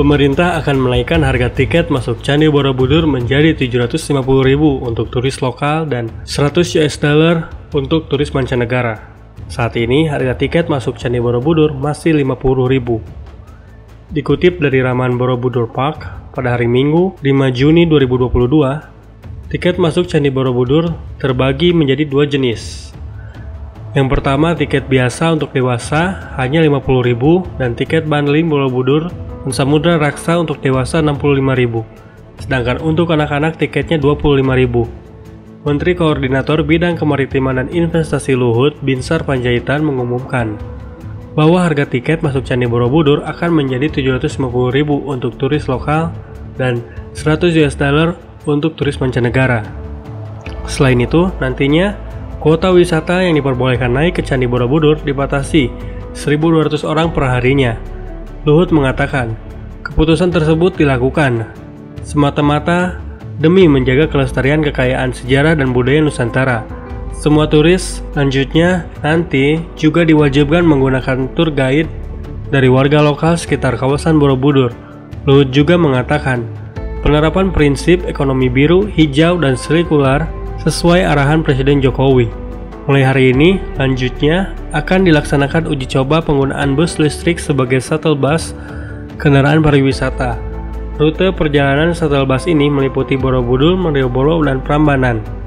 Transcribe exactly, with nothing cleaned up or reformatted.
pemerintah akan menaikkan harga tiket masuk Candi Borobudur menjadi tujuh ratus lima puluh ribu untuk turis lokal dan seratus U S D untuk turis mancanegara. Saat ini, harga tiket masuk Candi Borobudur masih lima puluh ribu. Dikutip dari Raman Borobudur Park, pada hari Minggu, lima Juni dua ribu dua puluh dua, tiket masuk Candi Borobudur terbagi menjadi dua jenis. Yang pertama, tiket biasa untuk dewasa hanya lima puluh ribu dan tiket bundling Borobudur dan Samudra Raksa untuk dewasa enam puluh lima ribu. Sedangkan untuk anak-anak tiketnya dua puluh lima ribu. Menteri Koordinator Bidang Kemaritiman dan Investasi Luhut Binsar Pandjaitan mengumumkan bahwa harga tiket masuk Candi Borobudur akan menjadi tujuh ratus lima puluh ribu untuk turis lokal dan seratus U S D untuk turis mancanegara. Selain itu, nantinya kuota wisata yang diperbolehkan naik ke Candi Borobudur dibatasi seribu dua ratus orang perharinya. Luhut mengatakan, keputusan tersebut dilakukan semata-mata demi menjaga kelestarian kekayaan sejarah dan budaya Nusantara. Semua turis lanjutnya nanti juga diwajibkan menggunakan tour guide dari warga lokal sekitar kawasan Borobudur. Luhut juga mengatakan, penerapan prinsip ekonomi biru, hijau, dan sirkular sesuai arahan Presiden Jokowi. Mulai hari ini, lanjutnya akan dilaksanakan uji coba penggunaan bus listrik sebagai shuttle bus kendaraan pariwisata. Rute perjalanan shuttle bus ini meliputi Borobudur, Malioboro, dan Prambanan.